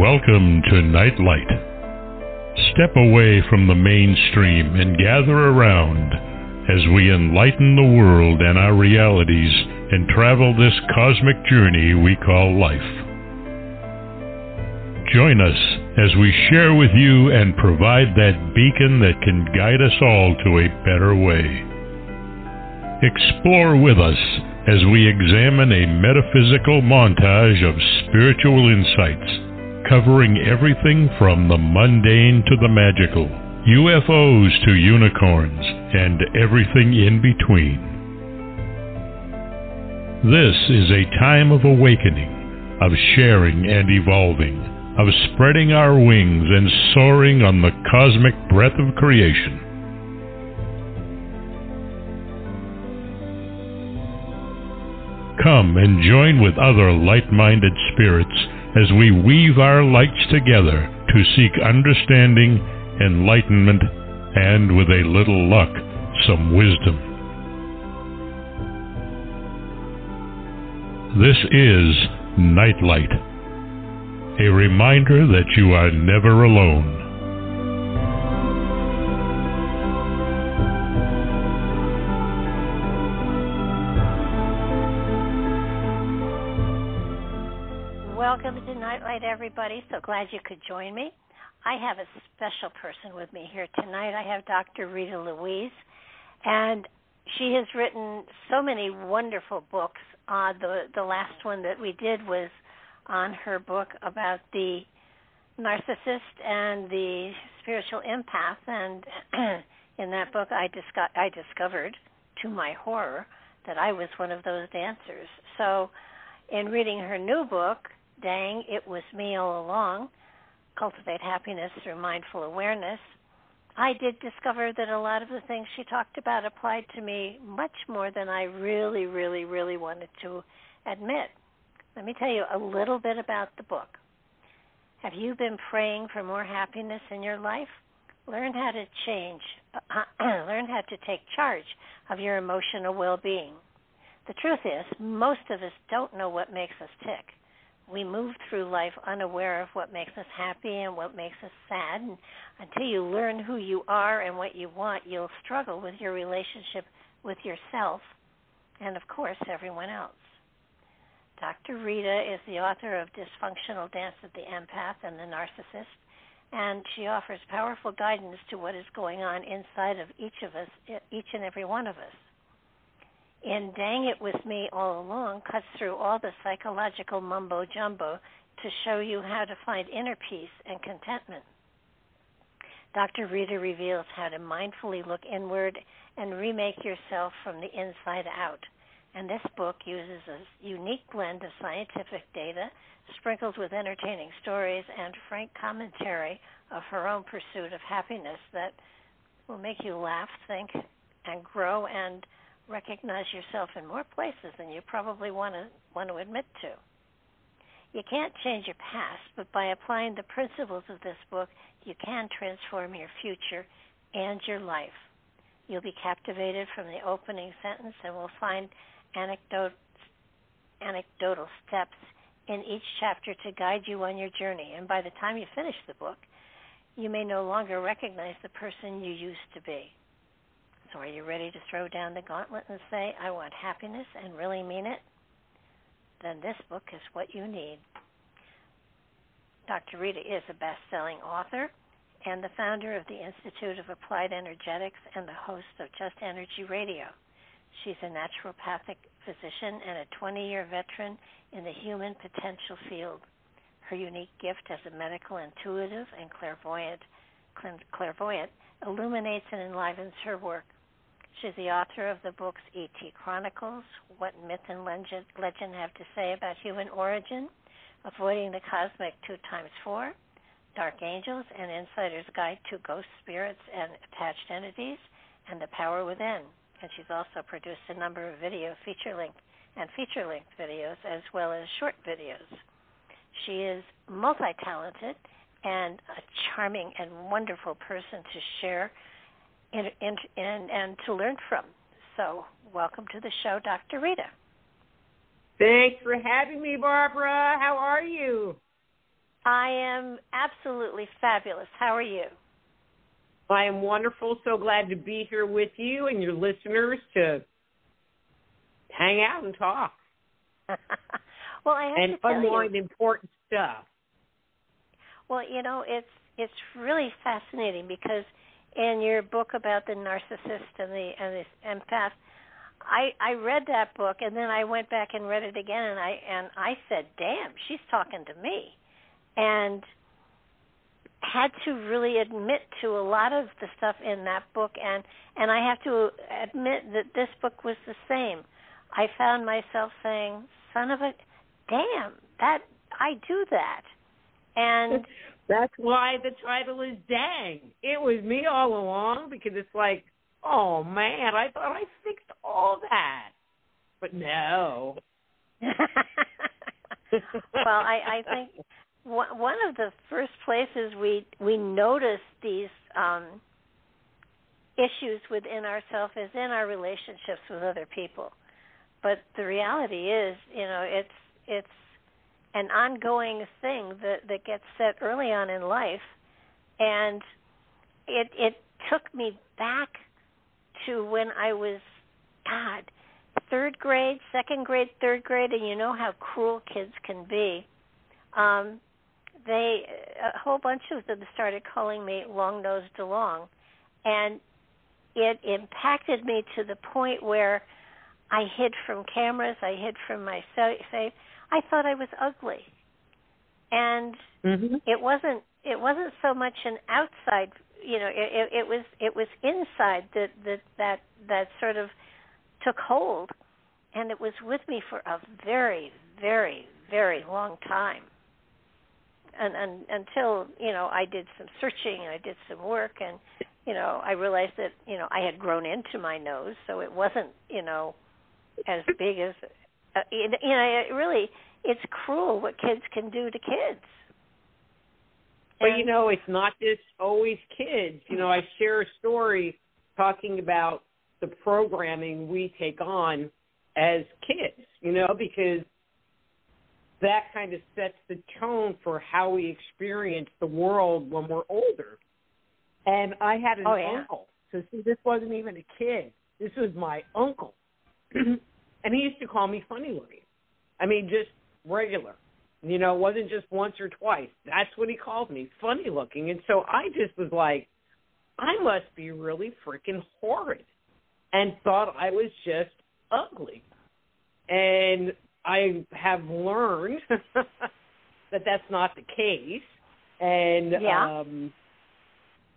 Welcome to Nightlight. Step away from the mainstream and gather around as we enlighten the world and our realities and travel this cosmic journey we call life. Join us as we share with you and provide that beacon that can guide us all to a better way. Explore with us as we examine a metaphysical montage of spiritual insights, covering everything from the mundane to the magical, UFOs to unicorns, and everything in between. This is a time of awakening, of sharing and evolving, of spreading our wings and soaring on the cosmic breath of creation. Come and join with other light-minded spirits as we weave our lights together to seek understanding, enlightenment, and with a little luck, some wisdom. This is Nightlight, a reminder that you are never alone. Welcome to Nightlight, everybody. So glad you could join me. I have a special person with me here tonight. I have Dr. Rita Louise, and she has written so many wonderful books. The last one that we did was on her book about the narcissist and the spiritual empath, and in that book I discovered, to my horror, that I was one of those dancers. So in reading her new book, Dang, It Was Me All Along, Cultivate Happiness Through Mindful Awareness, I did discover that a lot of the things she talked about applied to me much more than I really wanted to admit. Let me tell you a little bit about the book. Have you been praying for more happiness in your life? Learn how to learn how to take charge of your emotional well-being. The truth is, most of us don't know what makes us tick. We move through life unaware of what makes us happy and what makes us sad. And until you learn who you are and what you want, you'll struggle with your relationship with yourself and, of course, everyone else. Dr. Rita is the author of Dysfunctional Dance of the Empath and the Narcissist, and she offers powerful guidance to what is going on inside of each of us, each and every one of us. In Dang, It Was Me All Along, cuts through all the psychological mumbo-jumbo to show you how to find inner peace and contentment. Dr. Rita reveals how to mindfully look inward and remake yourself from the inside out. And this book uses a unique blend of scientific data, sprinkled with entertaining stories and frank commentary of her own pursuit of happiness that will make you laugh, think, and grow, and recognize yourself in more places than you probably want to admit to. You can't change your past, but by applying the principles of this book, you can transform your future and your life. You'll be captivated from the opening sentence and will find anecdotal steps in each chapter to guide you on your journey. And by the time you finish the book, you may no longer recognize the person you used to be. So are you ready to throw down the gauntlet and say, I want happiness and really mean it? Then this book is what you need. Dr. Rita is a best-selling author and the founder of the Institute of Applied Energetics and the host of Just Energy Radio. She's a naturopathic physician and a 20-year veteran in the human potential field. Her unique gift as a medical intuitive and clairvoyant illuminates and enlivens her work. She's the author of the books E.T. Chronicles, What Myth and Legend Have to Say About Human Origin, Avoiding the Cosmic 2x4, Dark Angels and Insider's Guide to Ghost Spirits and Attached Entities, and The Power Within. And she's also produced a number of video feature-length videos as well as short videos. She is multi-talented and a charming and wonderful person to share and to learn from. So welcome to the show, Dr. Rita. Thanks for having me, Barbara. How are you? I am absolutely fabulous. How are you? I am wonderful. So glad to be here with you and your listeners to hang out and talk. Well, I have to tell you. And more important stuff. Well, you know, it's really fascinating because in your book about the narcissist and this empath, I read that book and then I went back and read it again and I said, damn, she's talking to me, and had to really admit to a lot of the stuff in that book, and I have to admit that this book was the same. I found myself saying, son of a, damn, that I do that. And that's why the title is Dang. It was me all along, because it's like, oh, man, I thought I fixed all that. But no. Well, I think one of the first places we notice these issues within ourselves is in our relationships with other people. But the reality is, you know, it's an ongoing thing that gets set early on in life. And it took me back to when I was, God, second grade, third grade, and you know how cruel kids can be. A whole bunch of them started calling me Long-Nose DeLong, and it impacted me to the point where I hid from cameras, I hid from myself. I thought I was ugly, and it wasn't so much an outside. You know, it was inside that sort of took hold, and it was with me for a very, very, very long time. And until, you know, I did some searching and I did some work, and, you know, I realized that, you know, I had grown into my nose, so it wasn't, you know, as big as, you know, it really, it's cruel what kids can do to kids. But, you know, it's not just always kids. You know, I share a story talking about the programming we take on as kids, you know, because that kind of sets the tone for how we experience the world when we're older. And I had an uncle. So, see, this wasn't even a kid. This was my uncle. And he used to call me funny looking. I mean, just regular. You know, it wasn't just once or twice. That's what he called me, funny looking. And so I just was like, I must be really freaking horrid, and thought I was just ugly. And I have learned that that's not the case. And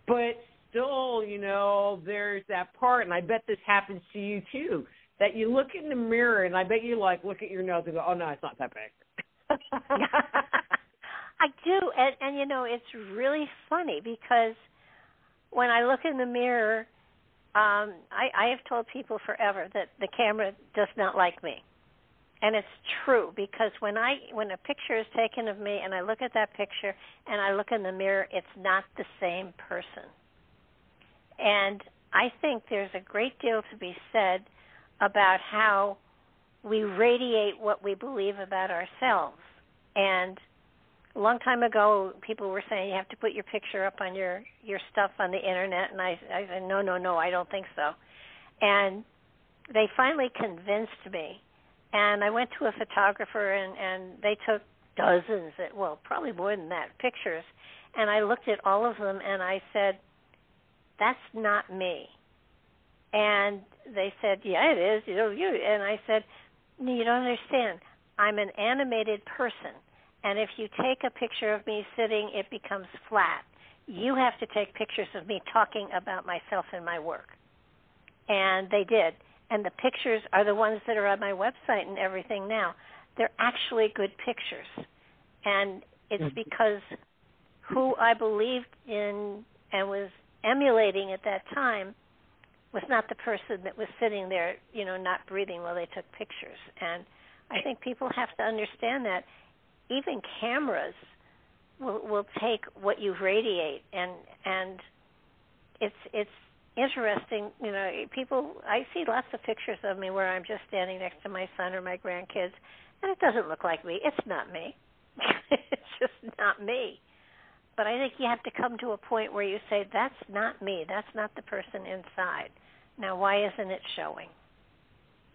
but still, you know, there's that part, and I bet this happens to you too, that you look in the mirror, and I bet you, like, look at your nose and go, oh, no, it's not that big. I do, and you know, it's really funny because when I look in the mirror, I have told people forever that the camera does not like me, and it's true, because when a picture is taken of me and I look at that picture and I look in the mirror, it's not the same person. And I think there's a great deal to be said about how we radiate what we believe about ourselves. And a long time ago, people were saying you have to put your picture up on your stuff on the internet, and I said, no, I don't think so. And they finally convinced me, and I went to a photographer, and they took dozens, probably more than that, pictures, and I looked at all of them, and I said, that's not me. And they said, yeah, it is, you know, you. And I said, no, you don't understand. I'm an animated person, and if you take a picture of me sitting, it becomes flat. You have to take pictures of me talking about myself and my work. And they did. And the pictures are the ones that are on my website and everything now. They're actually good pictures. And it's because who I believed in and was emulating at that time was not the person that was sitting there, you know, not breathing while they took pictures. And I think people have to understand that even cameras will take what you radiate, and it's interesting. You know, people, I see lots of pictures of me where I'm just standing next to my son or my grandkids, and it doesn't look like me. It's not me. It's just not me. But I think you have to come to a point where you say, that's not me. That's not the person inside. Now, why isn't it showing?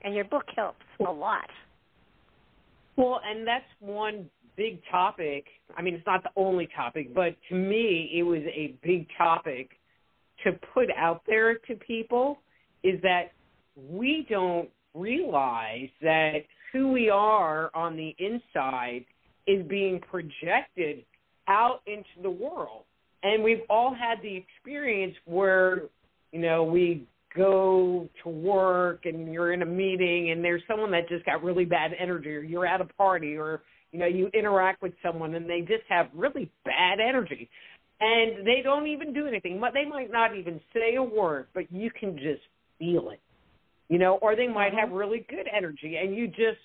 And your book helps a lot. Well, and that's one big topic. I mean, it's not the only topic, but to me, it was a big topic to put out there to people, is that we don't realize that who we are on the inside is being projected out into the world. And we've all had the experience where, you know, we go to work and you're in a meeting and there's someone that just got really bad energy, or you're at a party, or, you know, you interact with someone and they just have really bad energy and they don't even do anything. They might not even say a word, but you can just feel it, you know, or they might have really good energy and you just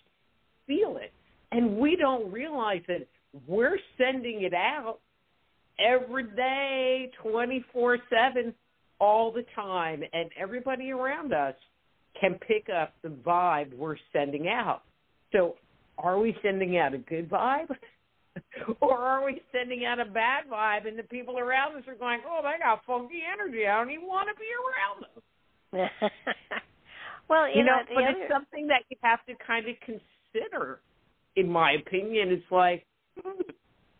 feel it. And we don't realize that we're sending it out every day, 24/7, all the time, and everybody around us can pick up the vibe we're sending out. So are we sending out a good vibe or are we sending out a bad vibe, and the people around us are going, oh, they got funky energy, I don't even want to be around them? Well, you know, it's something that you have to kind of consider, in my opinion. It's like,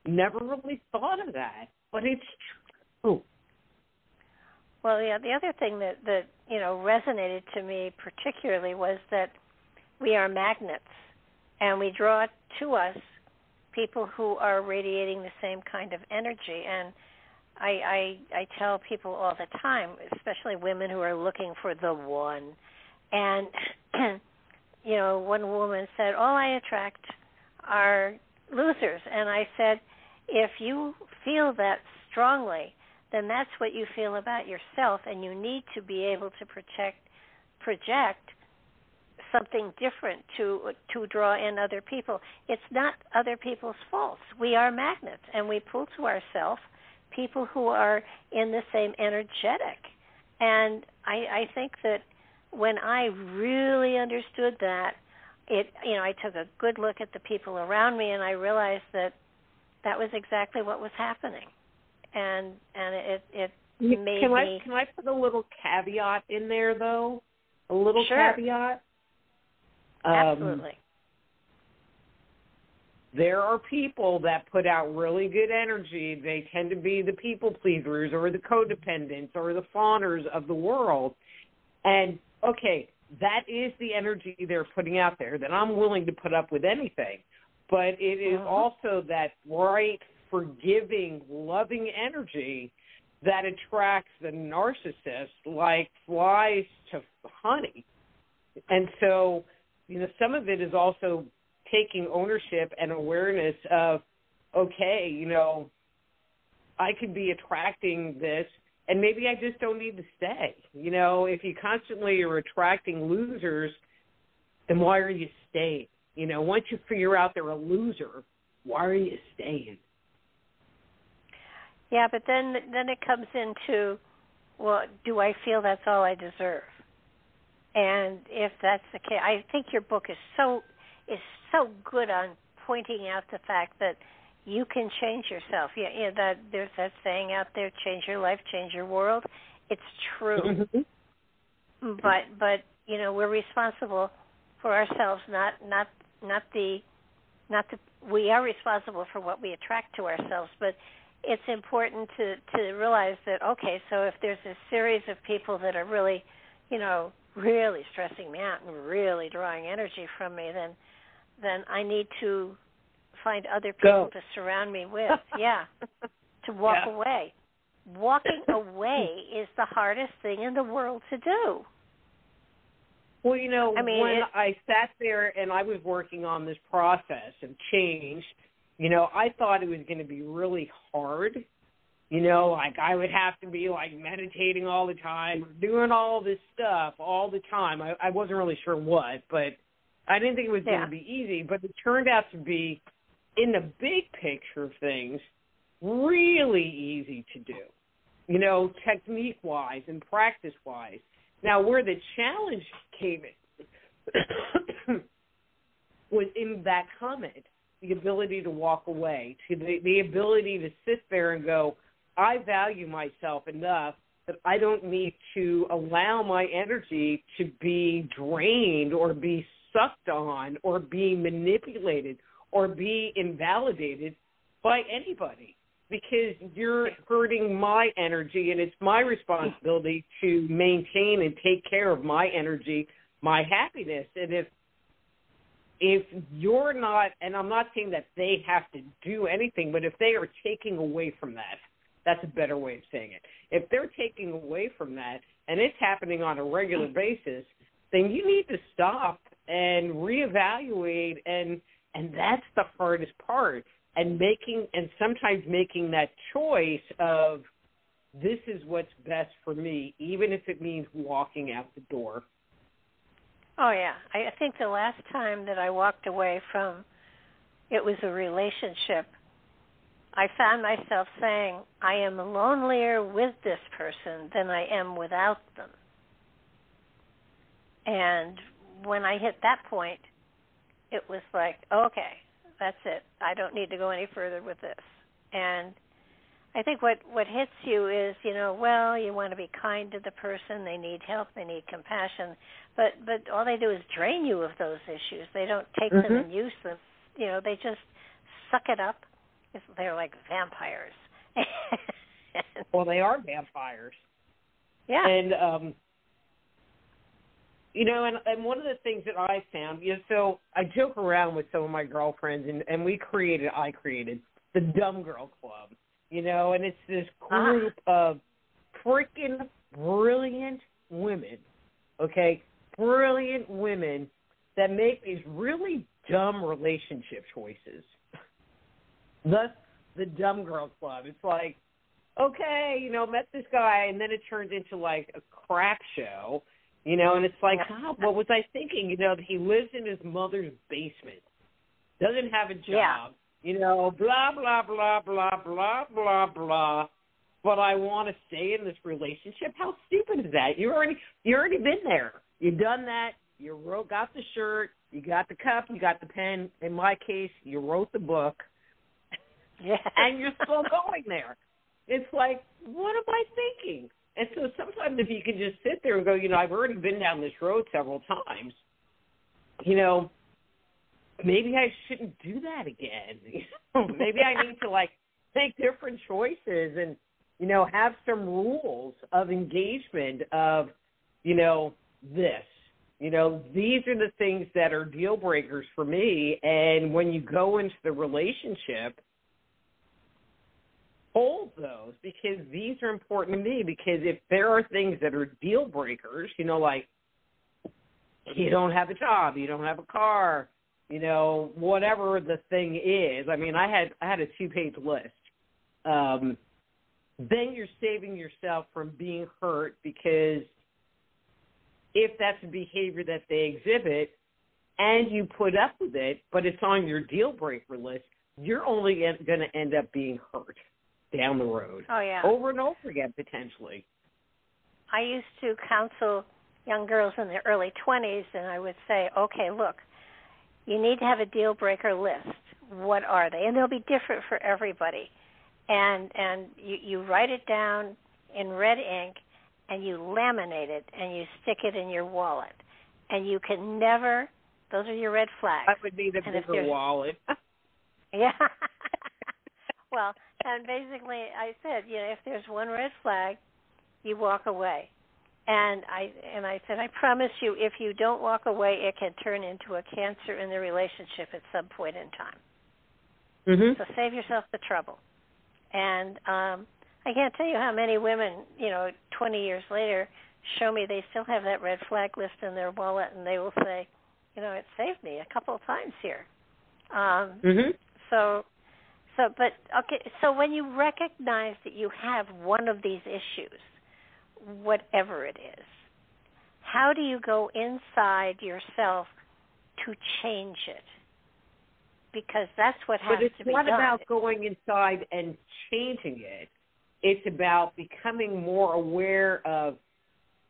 never really thought of that, but it's true. Well, yeah, the other thing that you know, resonated to me particularly was that we are magnets, and we draw to us people who are radiating the same kind of energy. And I tell people all the time, especially women who are looking for the one, and you know, one woman said, all I attract are losers. And I said, if you feel that strongly, then that's what you feel about yourself, and you need to be able to project something different to draw in other people. It's not other people's faults. We are magnets, and we pull to ourselves people who are in the same energetic. And I think that when I really understood that, I took a good look at the people around me, and I realized that that was exactly what was happening. And it made me... Can I put a little caveat in there, though? A little caveat? Absolutely. There are people that put out really good energy. They tend to be the people pleasers or the codependents or the fawners of the world. And, okay, that is the energy they're putting out there that I'm willing to put up with anything. But it is also that bright, forgiving, loving energy that attracts the narcissist like flies to honey. And so, you know, some of it is also taking ownership and awareness of, okay, you know, I could be attracting this, and maybe I just don't need to stay. You know, if you constantly are attracting losers, then why are you staying? You know, once you figure out they're a loser, why are you staying? Yeah, but then it comes into, well, do I feel that's all I deserve? And if that's the case, I think your book is so good on pointing out the fact that you can change yourself. Yeah, that there's that saying out there, change your life, change your world. It's true. But you know, we're responsible for ourselves, we are responsible for what we attract to ourselves, but it's important to realize that, okay, so if there's a series of people that are really, you know, really stressing me out and really drawing energy from me, then I need to find other people to surround me with, to walk away. Walking away is the hardest thing in the world to do. Well, you know, I sat there and I was working on this process of change, you know, I thought it was going to be really hard. You know, like I would have to be like meditating all the time, doing all this stuff all the time. I wasn't really sure what, but I didn't think it was going to be easy. But it turned out to be, in the big picture of things, really easy to do, you know, technique-wise and practice-wise. Now, where the challenge came in was in that comment the ability to walk away, to the ability to sit there and go, I value myself enough that I don't need to allow my energy to be drained or be sucked on or be manipulated or be invalidated by anybody, because you're hurting my energy and it's my responsibility to maintain and take care of my energy, my happiness. And if you're not, and I'm not saying that they have to do anything, but if they are taking away from that, that's a better way of saying it. If they're taking away from that and it's happening on a regular basis, then you need to stop and reevaluate, and that's the hardest part. And sometimes making that choice of, this is what's best for me, even if it means walking out the door. Oh, yeah. I think the last time that I walked away from, it was a relationship, I found myself saying, I am lonelier with this person than I am without them. And when I hit that point, it was like, okay, that's it. I don't need to go any further with this. And I think what hits you is, you want to be kind to the person. They need help. They need compassion. But all they do is drain you of those issues. They don't take them and use them. They just suck it up. They're like vampires. Well, they are vampires. Yeah. And, and one of the things that I found, so I joke around with some of my girlfriends, and I created the Dumb Girl Club, and it's this group of freaking brilliant women, that make these really dumb relationship choices. Thus, the Dumb Girl Club. It's like, met this guy, and then it turned into like a crap show. And it's like, God, what was I thinking? He lives in his mother's basement, doesn't have a job, blah, blah, blah, blah, blah, blah, blah. But I want to stay in this relationship. How stupid is that? You already been there. You've done that. You got the shirt. You got the cup. You got the pen. In my case, you wrote the book. Yeah. And you're still going there. It's like, what am I thinking? And so sometimes if you can just sit there and go, I've already been down this road several times, maybe I shouldn't do that again. Maybe I need to, make different choices and, have some rules of engagement of, this. These are the things that are deal breakers for me. And when you go into the relationship, hold those, because these are important to me, because if there are things that are deal breakers, like you don't have a job, you don't have a car, whatever the thing is. I mean, I had a 2-page list. Then you're saving yourself from being hurt, because if that's a behavior that they exhibit and you put up with it, but it's on your deal breaker list, you're only going to end up being hurt down the road. Oh, yeah. Over and over again, potentially. I used to counsel young girls in their early 20s, and I would say, look, you need to have a deal breaker list. What are they? And they'll be different for everybody. And you write it down in red ink, and you laminate it, and you stick it in your wallet. And you can never, those are your red flags. That would be the bigger wallet. Yeah. Well, and basically I said, if there's one red flag, you walk away. And I said, I promise you, if you don't walk away, it can turn into a cancer in the relationship at some point in time. So save yourself the trouble. And I can't tell you how many women, 20 years later, show me they still have that red flag list in their wallet, and they will say, it saved me a couple of times here. So when you recognize that you have one of these issues, whatever it is, how do you go inside yourself to change it? Because that's what has to be done. But it's not about going inside and changing it. It's about becoming more aware of,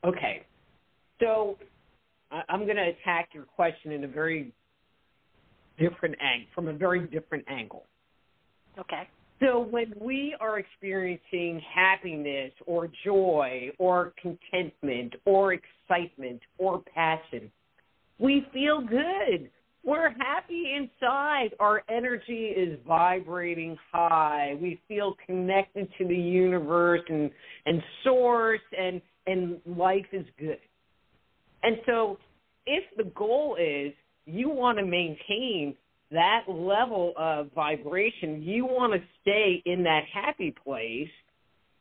I'm going to attack your question in a very from a very different angle. Okay. So when we are experiencing happiness or joy or contentment or excitement or passion, we feel good. We're happy inside. Our energy is vibrating high. We feel connected to the universe and source, and life is good. And so if the goal is you want to maintain that level of vibration, you want to stay in that happy place,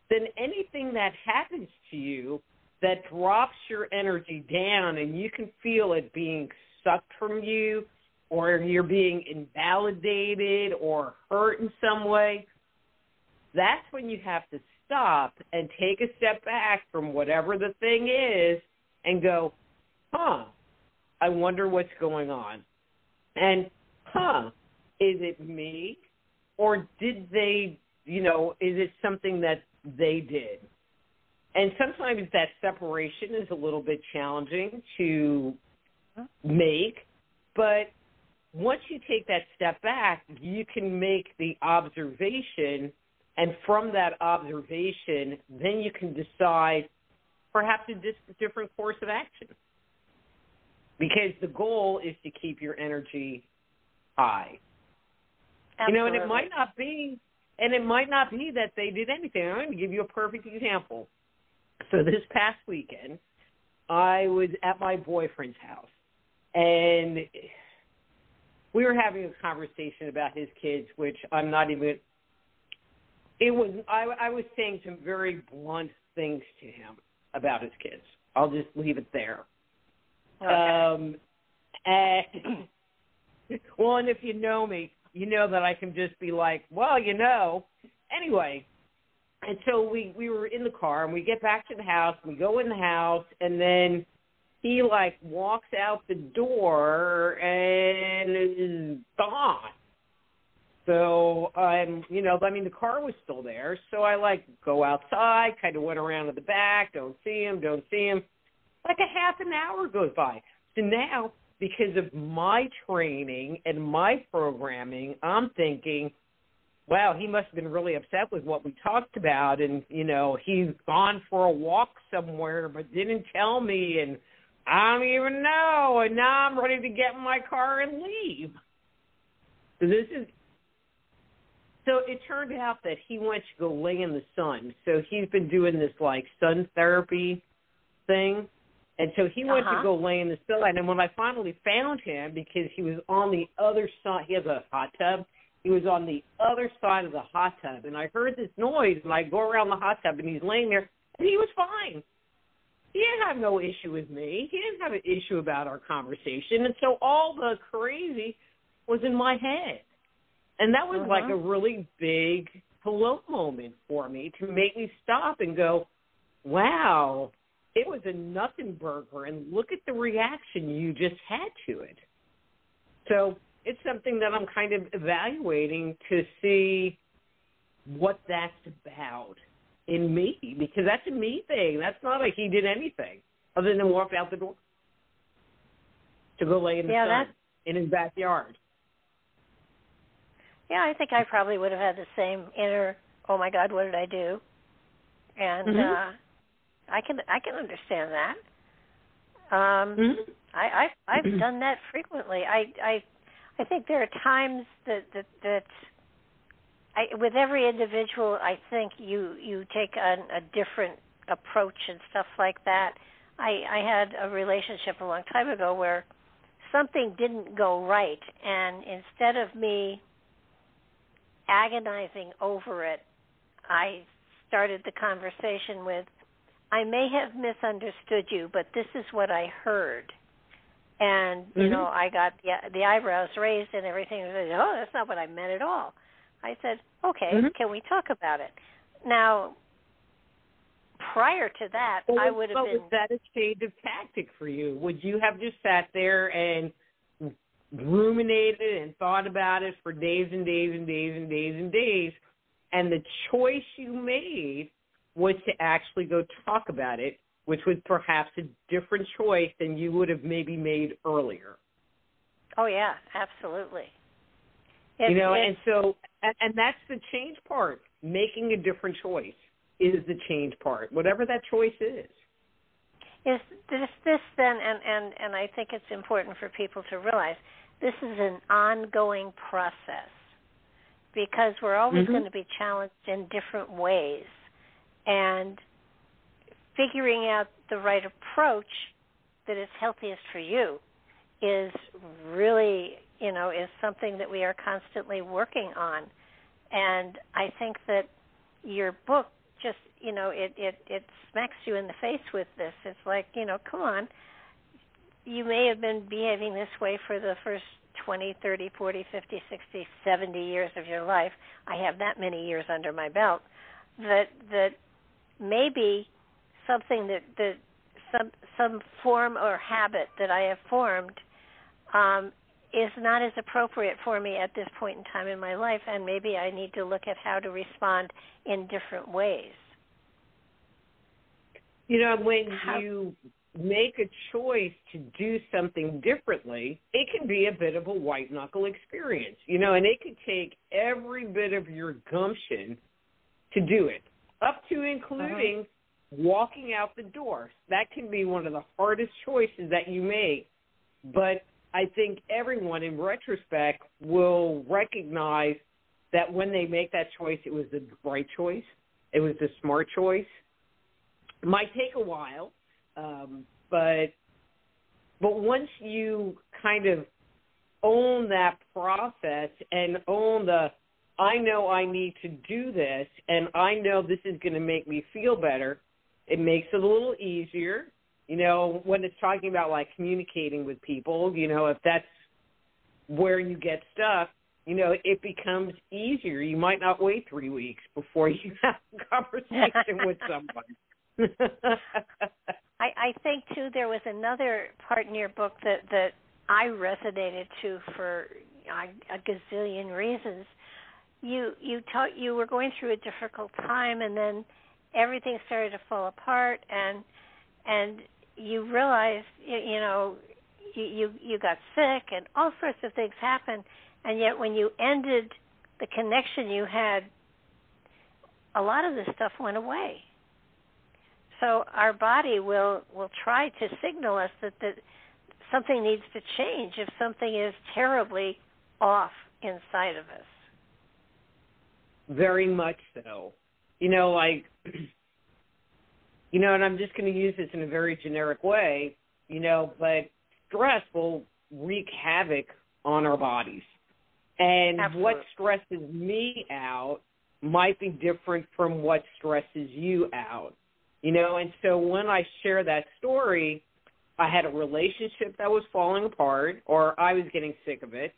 then anything that happens to you that drops your energy down and you can feel it being sucked from you, or you're being invalidated or hurt in some way, that's when you have to stop and take a step back from whatever the thing is and go, I wonder what's going on. And is it me, or did they, is it something that they did? And sometimes that separation is a little bit challenging to make, but once you take that step back, you can make the observation, and from that observation, then you can decide perhaps a different course of action, because the goal is to keep your energy high. Absolutely. And it might not be that they did anything. I'm going to give you a perfect example. So this past weekend, I was at my boyfriend's house, and we were having a conversation about his kids, which I'm not even – it was I was saying some very blunt things to him about his kids. I'll just leave it there. Okay. And if you know me, you know that I can just be like, Anyway, and so we were in the car, and we get back to the house, we go in the house, and then he, walks out the door and is gone. So I'm, the car was still there, so I, go outside, kind of went around to the back, don't see him. A half an hour goes by. So now, because of my training and my programming, I'm thinking, wow, he must have been really upset with what we talked about, and, he's gone for a walk somewhere but didn't tell me, and I don't even know, and now I'm ready to get in my car and leave. So it turned out that he went to go lay in the sun. So he's been doing this, sun therapy thing. And so he went to go lay in the sun, and when I finally found him, because he was on the other side, he has a hot tub, he was on the other side of the hot tub, and I heard this noise, and I go around the hot tub, and he's laying there, and he was fine. He didn't have no issue with me. He didn't have an issue about our conversation, and so all the crazy was in my head. And that was like a really big hello moment for me to make me stop and go, wow, it was a nothing burger, and look at the reaction you just had to it. So it's something that I'm kind of evaluating to see what that's about in me, because that's a me thing. That's not like he did anything other than walk out the door to go lay in the sun in his backyard. Yeah, I think I probably would have had the same inner, oh, my God, what did I do? And I can understand that. I've done that frequently. I think there are times that I, with every individual, I think you take a different approach and stuff like that. I had a relationship a long time ago where something didn't go right, and instead of me agonizing over it, I started the conversation with, I may have misunderstood you, but this is what I heard. And, I got the eyebrows raised and everything. I said, oh, that's not what I meant at all. I said, okay, can we talk about it? Now, prior to that, I would have been... But was that a shade of tactic for you? Would you have just sat there and ruminated and thought about it for days, and the choice you made was to actually go talk about it, which was perhaps a different choice than you would have maybe made earlier. Oh, yeah, absolutely. It, and that's the change part. Making a different choice is the change part, whatever that choice is. Is this then, and I think it's important for people to realize, this is an ongoing process because we're always going to be challenged in different ways. And figuring out the right approach that is healthiest for you is really, you know, is something that we are constantly working on. And I think that your book just, you know, it smacks you in the face with this. It's like, you know, come on. You may have been behaving this way for the first 20, 30, 40, 50, 60, 70 years of your life. I have that many years under my belt. That maybe something that some form or habit that I have formed is not as appropriate for me at this point in time in my life, and maybe I need to look at how to respond in different ways. You know, when you make a choice to do something differently, it can be a bit of a white-knuckle experience, you know, and it could take every bit of your gumption to do it, up to including walking out the door. That can be one of the hardest choices that you make, but I think everyone in retrospect will recognize that when they make that choice, it was the right choice. It was the smart choice. It might take a while, but once you kind of own that process and own the, I know I need to do this, and I know this is going to make me feel better, it makes it a little easier. You know, when it's talking about, like, communicating with people, you know, if that's where you get stuck, you know, it becomes easier. You might not wait 3 weeks before you have a conversation with somebody. I think, too, there was another part in your book that I resonated to for a gazillion reasons. You were going through a difficult time, and then everything started to fall apart, and you realized, you know, you got sick and all sorts of things happened, and yet when you ended the connection you had, a lot of this stuff went away. So our body will try to signal us that something needs to change if something is terribly off inside of us. Very much so. You know, like... You know, and I'm just going to use this in a very generic way, you know, but stress will wreak havoc on our bodies. And Absolutely. What stresses me out might be different from what stresses you out, you know. And so when I share that story, I had a relationship that was falling apart, or I was getting sick of it,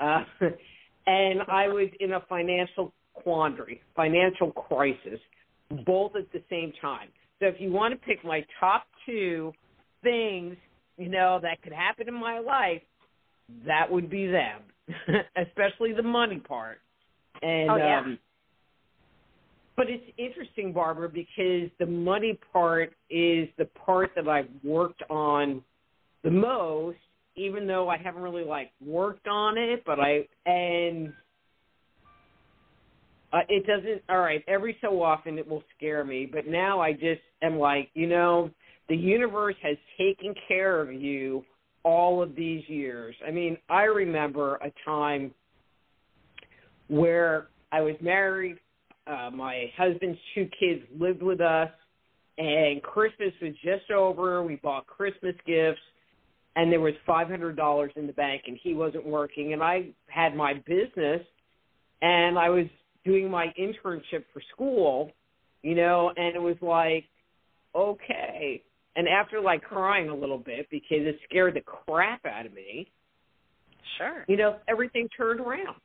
and I was in a financial quandary, financial crisis, both at the same time. So if you want to pick my top two things, you know, that could happen in my life, that would be them, especially the money part. And, but it's interesting, Barbara, because the money part is the part that I've worked on the most, even though I haven't really, like, worked on it, but it doesn't, all right, every so often it will scare me, but now I just am like, you know, the universe has taken care of you all of these years. I mean, I remember a time where I was married, my husband's two kids lived with us, and Christmas was just over. We bought Christmas gifts, and there was $500 in the bank, and he wasn't working, and I had my business, and I was doing my internship for school, you know, and it was like, okay. And after, like, crying a little bit because it scared the crap out of me, sure, you know, everything turned around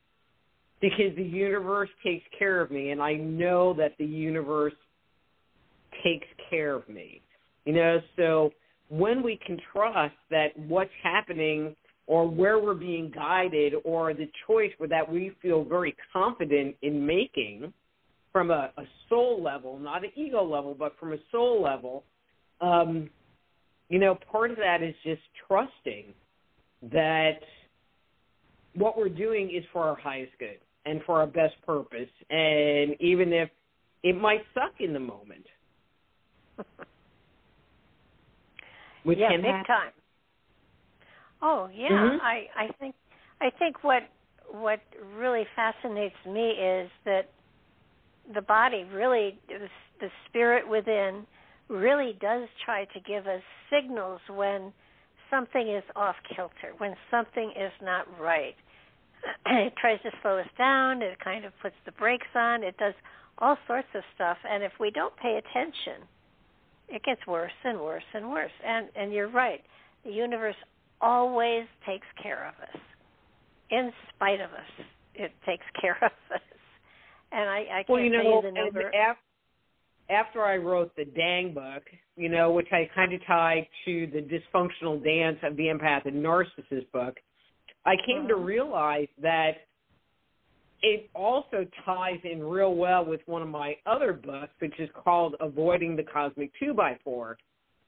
because the universe takes care of me, and I know that the universe takes care of me, you know. So when we can trust that what's happening or where we're being guided, or the choice that we feel very confident in making from a soul level, not an ego level, but from a soul level, you know, part of that is just trusting that what we're doing is for our highest good and for our best purpose, and even if it might suck in the moment. Yeah, big time. Oh, yeah. Mm-hmm. I think what really fascinates me is that the body really, the spirit within really does try to give us signals when something is off kilter, when something is not right. It tries to slow us down. It kind of puts the brakes on. It does all sorts of stuff. And if we don't pay attention, it gets worse and worse and worse. And you're right. The universe always takes care of us. In spite of us, it takes care of us. And I can't tell you the number. After I wrote the Dang book, which I kind of tied to The Dysfunctional Dance of the Empath and Narcissist book, I came to realize that it also ties in real well with one of my other books, which is called Avoiding the Cosmic 2x4,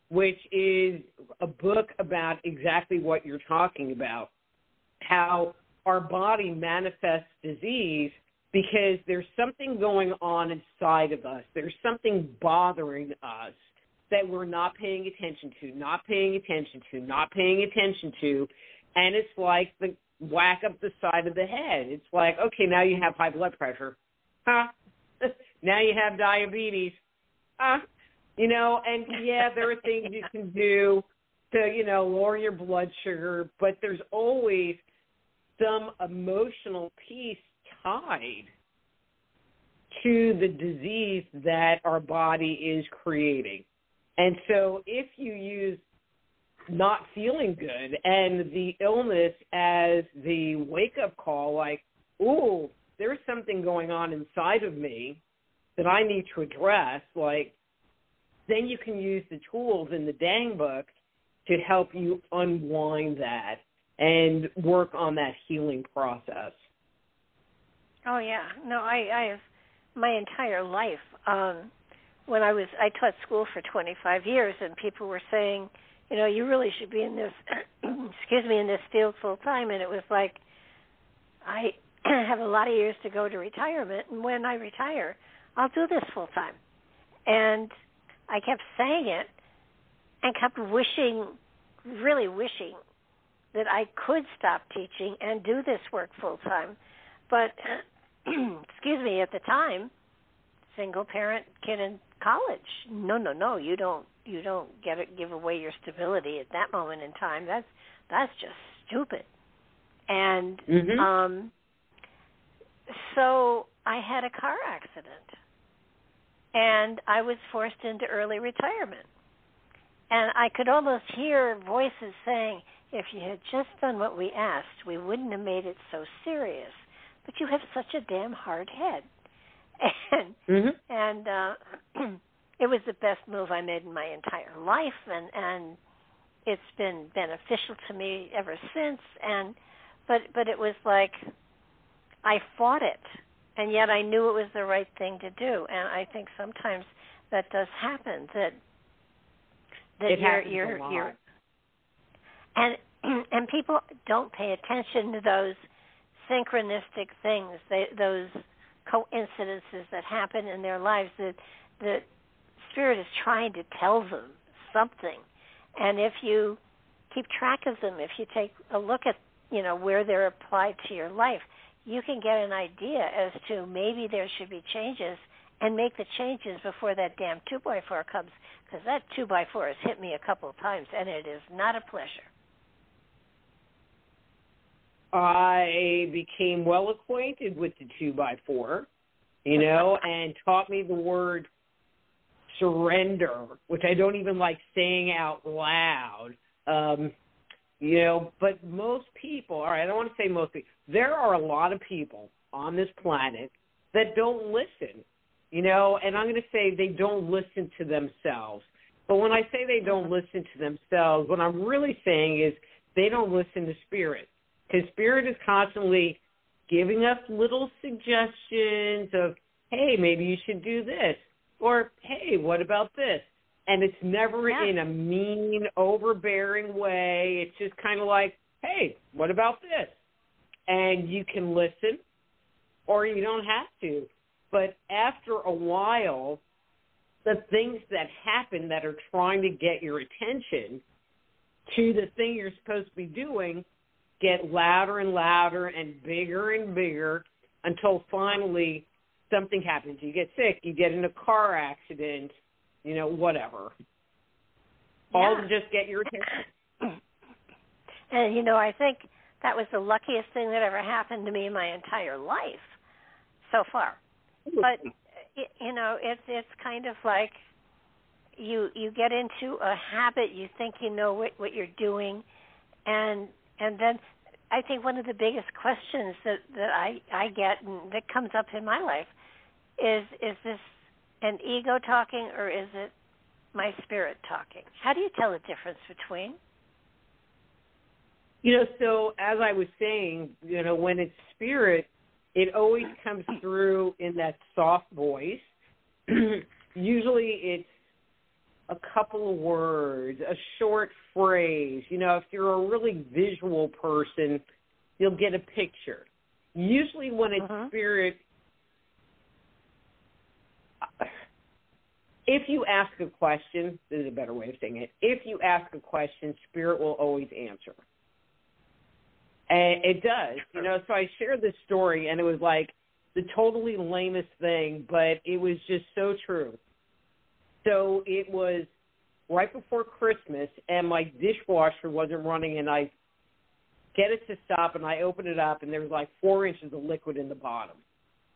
which is a book about exactly what you're talking about, how our body manifests disease because there's something going on inside of us. There's something bothering us that we're not paying attention to, and it's like the whack up the side of the head. It's like, okay, now you have high blood pressure. Huh? Now you have diabetes. Huh? And yeah, there are things you can do to, lower your blood sugar, but there's always some emotional piece tied to the disease that our body is creating. And so if you use not feeling good and the illness as the wake-up call, like, ooh, there's something going on inside of me that I need to address, like, then you can use the tools in the Dang book to help you unwind that and work on that healing process. Oh, yeah. No, I have my entire life. When I taught school for 25 years, and people were saying, you really should be in this, in this field full time. And it was like, I have a lot of years to go to retirement, and when I retire, I'll do this full time. And I kept saying it and kept wishing that I could stop teaching and do this work full time. But, at the time, single parent kid in college. No, you don't give away your stability at that moment in time. That's just stupid. And so I had a car accident, and I was forced into early retirement. And I could almost hear voices saying, "If you had just done what we asked, we wouldn't have made it so serious. But you have such a damn hard head." And it was the best move I made in my entire life, and it's been beneficial to me ever since. But it was like I fought it, and yet I knew it was the right thing to do. And I think sometimes that does happen. That you're and people don't pay attention to those synchronistic things, those coincidences that happen in their lives, that Spirit is trying to tell them something. And if you keep track of them, if you take a look at, where they're applied to your life, you can get an idea as to maybe there should be changes, and make the changes before that damn 2x4 comes, because that 2x4 has hit me a couple of times, and it is not a pleasure. I became well acquainted with the 2x4, and taught me the word surrender, which I don't even like saying out loud, but most people, I don't want to say most people, there are a lot of people on this planet that don't listen, and I'm going to say they don't listen to themselves. But when I say they don't listen to themselves, what I'm really saying is they don't listen to Spirit. Because Spirit is constantly giving us little suggestions of, hey, maybe you should do this, or, hey, what about this? And it's never in a mean, overbearing way. It's just kind of like, hey, what about this? and you can listen or you don't have to. But after a while, the things that happen that are trying to get your attention to the thing you're supposed to be doing get louder and louder and bigger until finally something happens. You get sick, you get in a car accident, you know, whatever. Yeah. All to just get your attention. And, you know, I think that was the luckiest thing that ever happened to me in my entire life so far. But, you know, it's kind of like you get into a habit, you think you know what you're doing, and then I think one of the biggest questions that I get and that comes up in my life is this an ego talking or is it my spirit talking? How do you tell the difference between? You know, so as I was saying, you know, when it's spirit, it always comes through in that soft voice. Usually it's a couple of words, a short phrase. You know, if you're a really visual person, you'll get a picture. Usually when it's spirit, if you ask a question, this is a better way of saying it, if you ask a question, spirit will always answer. And it does, you know, so I shared this story, and it was like the totally lamest thing, but it was just so true. So it was right before Christmas, and my dishwasher wasn't running, and I get it to stop, and I open it up, and there was like 4 inches of liquid in the bottom.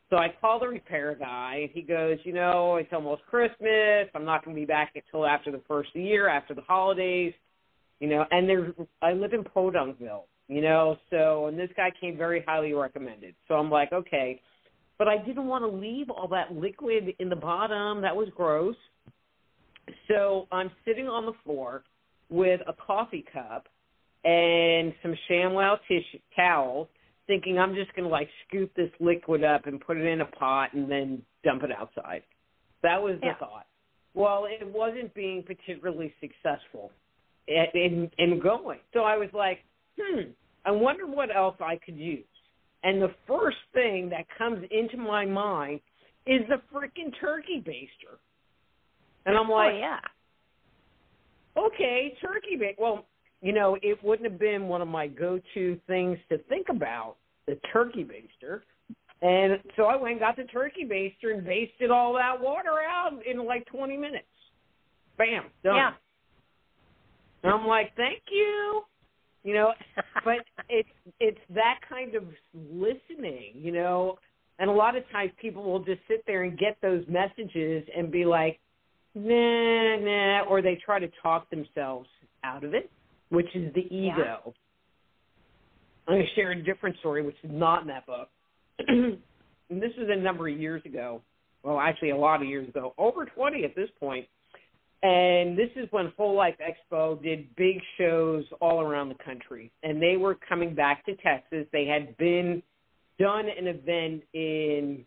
So I call the repair guy, and he goes, you know, it's almost Christmas. I'm not going to be back until after the first of the year, after the holidays, you know. And I live in Podunkville, you know, so, and this guy came very highly recommended. So I'm like, okay. But I didn't want to leave all that liquid in the bottom. That was gross. So I'm sitting on the floor with a coffee cup and some ShamWow tissue towels, thinking I'm just going to, like, scoop this liquid up and put it in a pot and then dump it outside. That was the thought. Well, it wasn't being particularly successful in going. So I was like, I wonder what else I could use. And the first thing that comes into my mind is the freaking turkey baster. And I'm like, okay, turkey baster. Well, you know, it wouldn't have been one of my go-to things to think about, the turkey baster. And so I went and got the turkey baster and basted all that water out in like 20 minutes. Bam, done. Yeah. And I'm like, thank you. You know, but it's that kind of listening, you know. And a lot of times people will just sit there and get those messages and be like, nah, or they try to talk themselves out of it, which is the ego. Yeah. I'm going to share a different story, which is not in that book. And this was a number of years ago. Well, actually a lot of years ago, over 20 at this point. And this is when Whole Life Expo did big shows all around the country. And they were coming back to Texas. They had done an event in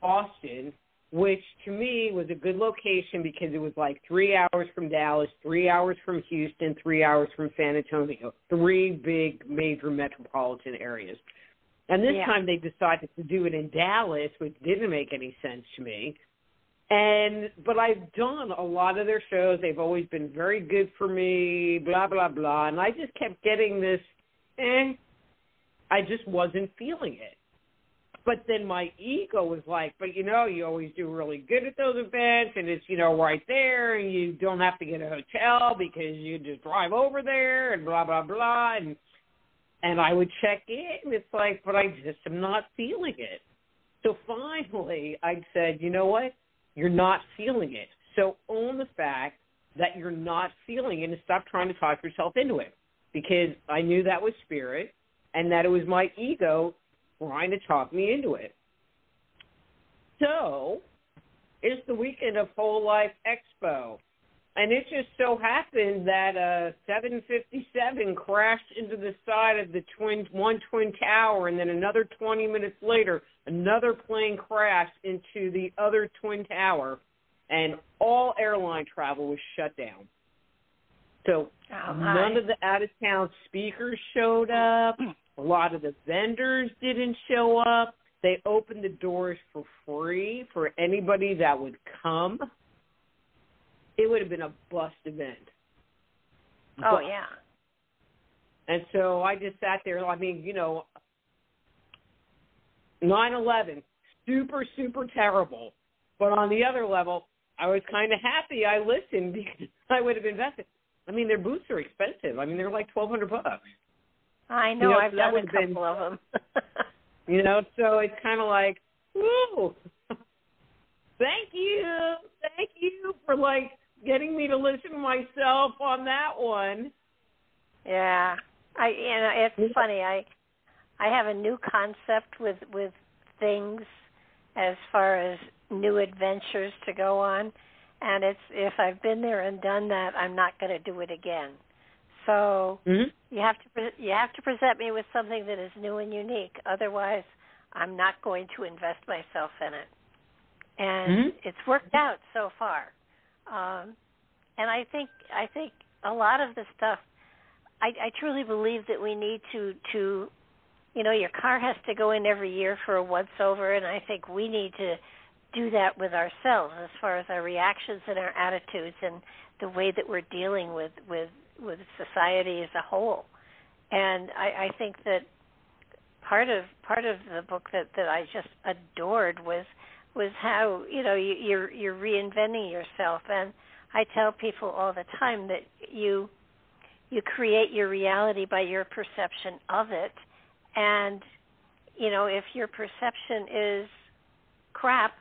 Austin, which to me was a good location because it was like 3 hours from Dallas, 3 hours from Houston, 3 hours from San Antonio, three big major metropolitan areas. And this time they decided to do it in Dallas, which didn't make any sense to me. But I've done a lot of their shows. They've always been very good for me, blah, blah, blah. And I just kept getting this, I just wasn't feeling it. But then my ego was like, but, you know, you always do really good at those events, and it's, you know, right there, and you don't have to get a hotel because you just drive over there and blah, blah, blah. And I would check in, and it's like, but I just am not feeling it. So finally I said, you know what? You're not feeling it. So own the fact that you're not feeling it and stop trying to talk yourself into it, because I knew that was spirit and that it was my ego trying to talk me into it. So it's the weekend of Whole Life Expo, and it just so happened that a 757 crashed into the side of the twin tower, and then another 20 minutes later, another plane crashed into the other twin tower, and all airline travel was shut down. So none of the out-of-town speakers showed up A lot of the vendors didn't show up. They opened the doors for free for anybody that would come. It would have been a bust event. Oh, yeah. And so I just sat there. I mean, you know, 9/11, super, super terrible. But on the other level, I was kind of happy I listened because I would have invested. I mean, their boots are expensive. I mean, they're like $1,200. I know. You know, I've done a couple of them. You know, so it's kind of like, woo, thank you for, like, getting me to listen to myself on that one. Yeah, it's funny. I have a new concept with things as far as new adventures to go on, and it's if I've been there and done that, I'm not going to do it again. So you have to present me with something that is new and unique. Otherwise, I'm not going to invest myself in it. And it's worked out so far. And I think a lot of the stuff. I truly believe that we need to, you know, your car has to go in every year for a once-over, and I think we need to do that with ourselves as far as our reactions and our attitudes and the way that we're dealing with society as a whole. And I think that part of the book that I just adored was how, you know, you're reinventing yourself. And I tell people all the time that you create your reality by your perception of it. And, you know, if your perception is crap,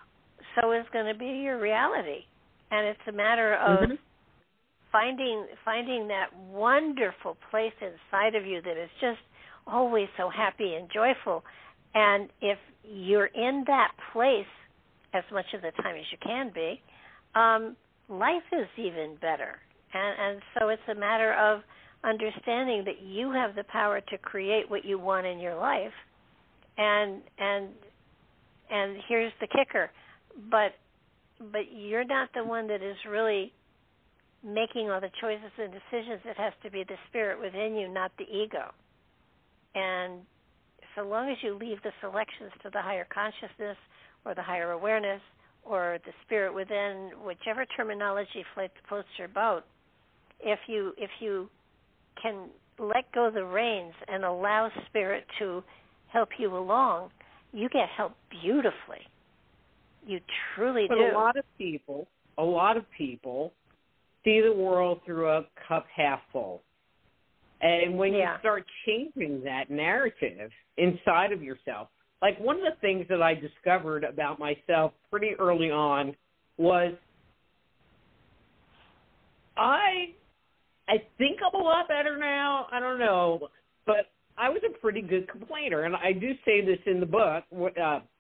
so is going to be your reality. And it's a matter of finding that wonderful place inside of you that is just always so happy and joyful. And if you're in that place as much of the time as you can be, life is even better. And so it's a matter of understanding that you have the power to create what you want in your life, and here's the kicker, but you're not the one that is really making all the choices and decisions. It has to be the spirit within you, not the ego. And so long as you leave the selections to the higher consciousness or the higher awareness or the spirit within, whichever terminology floats your boat, if you can let go of the reins and allow spirit to help you along, you get help beautifully. You truly do. But a lot of people see the world through a cup half full. And when you start changing that narrative inside of yourself, like one of the things that I discovered about myself pretty early on was I think I'm a lot better now. I don't know. But I was a pretty good complainer. And I do say this in the book,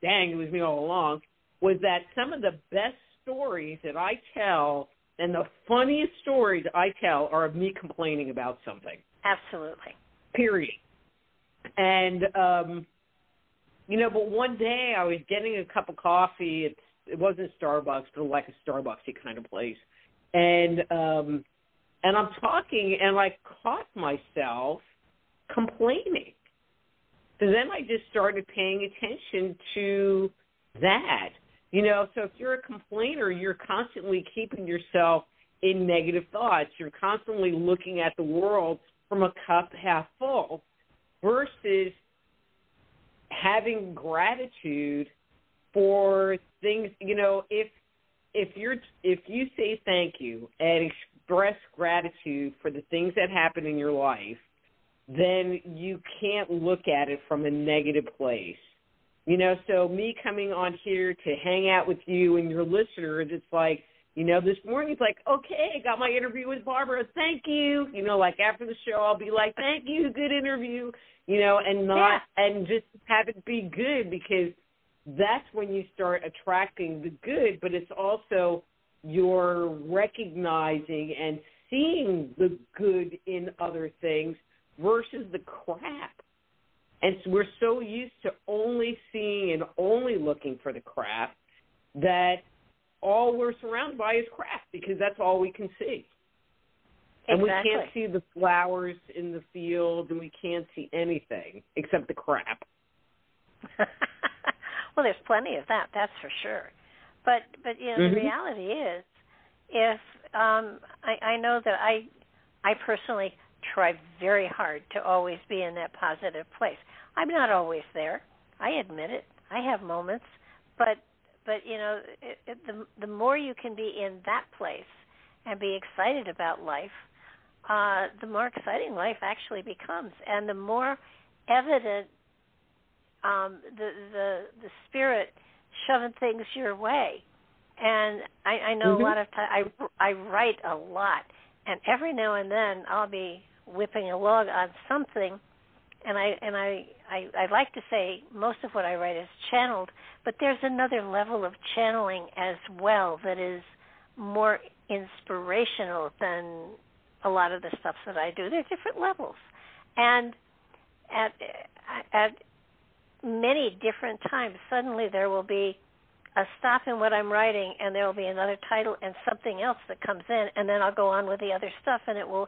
Dang, It Was Me All Along, was that some of the best stories that I tell and the funniest stories I tell are of me complaining about something. Absolutely. Period. And, you know, but one day I was getting a cup of coffee. It wasn't Starbucks, but like a Starbucksy kind of place. And I'm talking, and I caught myself complaining. So then I just started paying attention to that. You know, so if you're a complainer, you're constantly keeping yourself in negative thoughts. You're constantly looking at the world from a cup half full versus having gratitude for things. You know, if you say thank you and express gratitude for the things that happen in your life, then you can't look at it from a negative place. You know, so me coming on here to hang out with you and your listeners, it's like, you know, this morning it's like, okay, I got my interview with Barbara, thank you. You know, like after the show I'll be like, thank you, good interview. You know, and and just have it be good, because that's when you start attracting the good, but it's also you're recognizing and seeing the good in other things versus the crap. And so we're so used to only seeing and only looking for the crap that all we're surrounded by is crap, because that's all we can see. And exactly. We can't see the flowers in the field, and we can't see anything except the crap. Well, there's plenty of that, that's for sure. But you know, mm-hmm. The reality is, if I know that I personally try very hard to always be in that positive place. I'm not always there. I admit it. I have moments, but you know, the more you can be in that place and be excited about life, the more exciting life actually becomes, and the more evident the spirit shoving things your way. And I know mm-hmm. a lot of times I write a lot, and every now and then I'll be whipping along on something, and I like to say most of what I write is channeled, but there's another level of channeling as well that is more inspirational than a lot of the stuff that I do. There are different levels, and at many different times, suddenly there will be a stop in what I'm writing, and there will be another title and something else that comes in, and then I'll go on with the other stuff, and it will,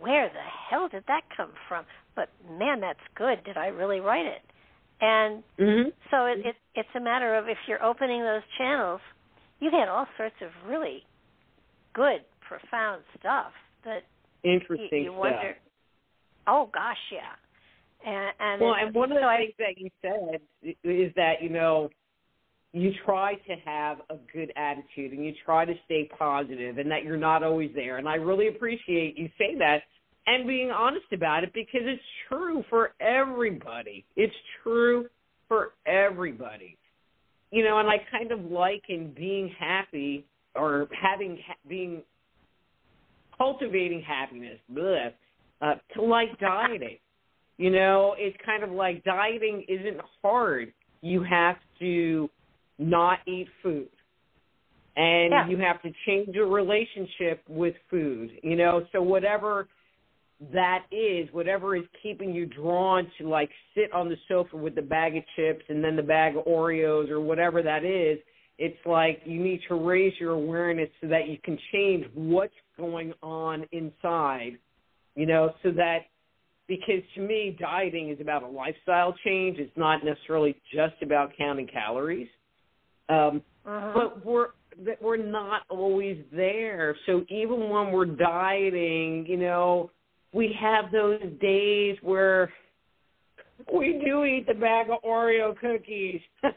where the hell did that come from? But, man, that's good. Did I really write it? And mm-hmm. so it's a matter of, if you're opening those channels, you get all sorts of really good, profound stuff that interesting you wonder, stuff. Oh, gosh, yeah. And well, and one of the things that you said is that, you know, you try to have a good attitude and you try to stay positive and that you're not always there. And I really appreciate you saying that and being honest about it, because it's true for everybody. It's true for everybody. You know, and I kind of liken being happy or cultivating happiness to like dieting. You know, it's kind of like dieting isn't hard. You have to not eat food. And yeah. You have to change your relationship with food. You know, so whatever that is, whatever is keeping you drawn to, like, sit on the sofa with the bag of chips and then the bag of Oreos or whatever that is, it's like you need to raise your awareness so that you can change what's going on inside, you know, so that – because to me, dieting is about a lifestyle change. It's not necessarily just about counting calories. But we're not always there. So even when we're dieting, you know, we have those days where we do eat the bag of Oreo cookies. And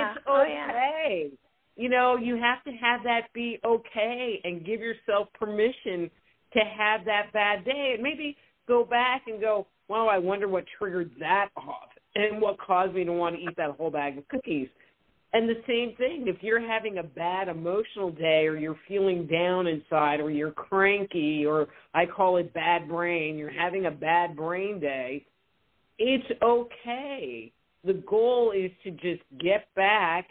it's okay. You know, you have to have that be okay and give yourself permission to have that bad day, and maybe go back and go, wow, I wonder what triggered that off and what caused me to want to eat that whole bag of cookies. And the same thing, if you're having a bad emotional day or you're feeling down inside or you're cranky, or I call it bad brain, you're having a bad brain day, it's okay. The goal is to just get back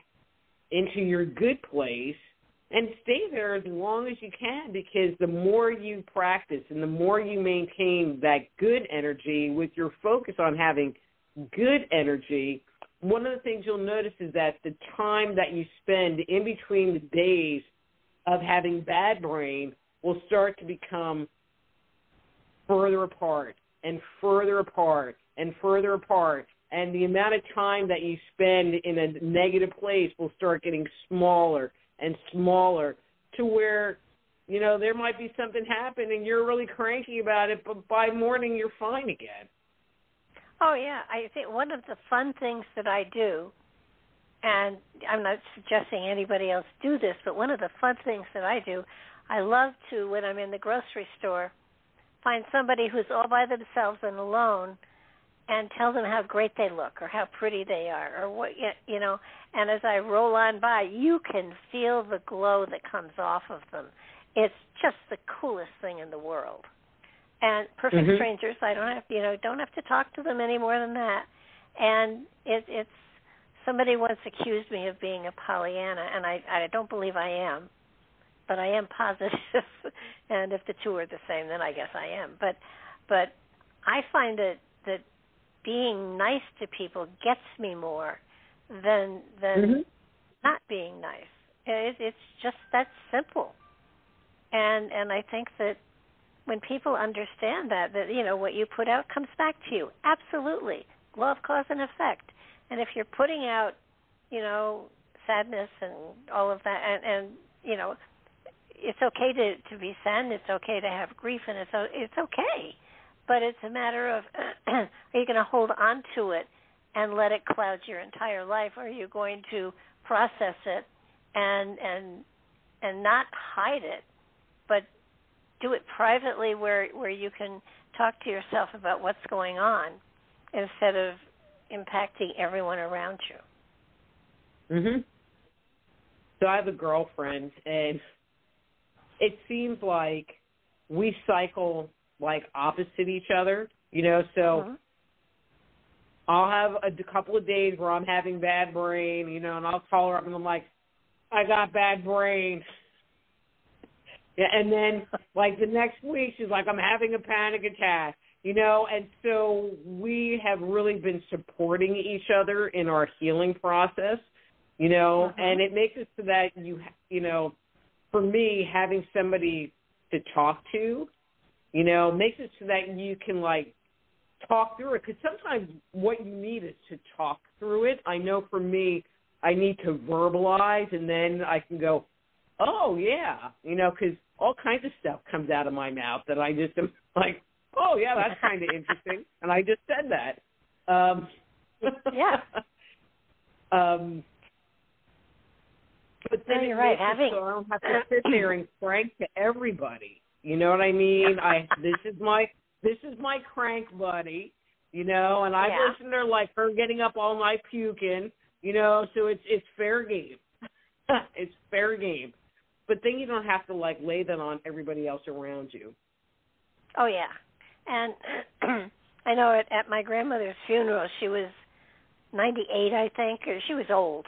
into your good place and stay there as long as you can, because the more you practice and the more you maintain that good energy with your focus on having good energy, one of the things you'll notice is that the time that you spend in between the days of having bad brain will start to become further apart and further apart and further apart. And the amount of time that you spend in a negative place will start getting smaller and smaller, to where, you know, there might be something happen and you're really cranky about it, but by morning you're fine again. Oh, yeah. I think one of the fun things that I do, and I'm not suggesting anybody else do this, but one of the fun things that I do, I love to, when I'm in the grocery store, find somebody who's all by themselves and alone and tell them how great they look or how pretty they are or what, you know, and as I roll on by, you can feel the glow that comes off of them. It's just the coolest thing in the world. And perfect mm-hmm. strangers, I don't have to talk to them any more than that. And it's somebody once accused me of being a Pollyanna, and I don't believe I am, but I am positive. And if the two are the same, then I guess I am. But I find that being nice to people gets me more than mm-hmm. not being nice. It's just that simple. And I think that when people understand that, you know, what you put out comes back to you. Absolutely. Law of cause and effect. And if you're putting out, you know, sadness and all of that, and you know, it's okay to be sad, it's okay to have grief, and it's okay. But it's a matter of, are you going to hold on to it and let it cloud your entire life, or are you going to process it and not hide it, but do it privately where you can talk to yourself about what's going on instead of impacting everyone around you. Mhm. So I have a girlfriend, and it seems like we cycle like opposite each other, you know, so mm-hmm. I'll have a couple of days where I'm having bad brain, you know, and I'll call her up and I'm like, I got bad brain. Yeah, and then, like, the next week, she's like, I'm having a panic attack, you know. And so we have really been supporting each other in our healing process, you know, mm-hmm. and it makes it so that, you know, for me, having somebody to talk to, you know, makes it so that you can, like, talk through it. Because sometimes what you need is to talk through it. I know for me, I need to verbalize, and then I can go, oh, yeah, you know, because all kinds of stuff comes out of my mouth that I just am like, oh, yeah, that's kind of interesting, and I just said that. Yeah. But then no, you're right, so I don't have to sit there and crank to everybody. You know what I mean? This is my crank buddy, you know, and I've listened to her, like, her getting up all night puking, you know, so it's fair game. It's fair game. But then you don't have to, like, lay that on everybody else around you. Oh, yeah. And I know at my grandmother's funeral, she was 98, I think, or she was old.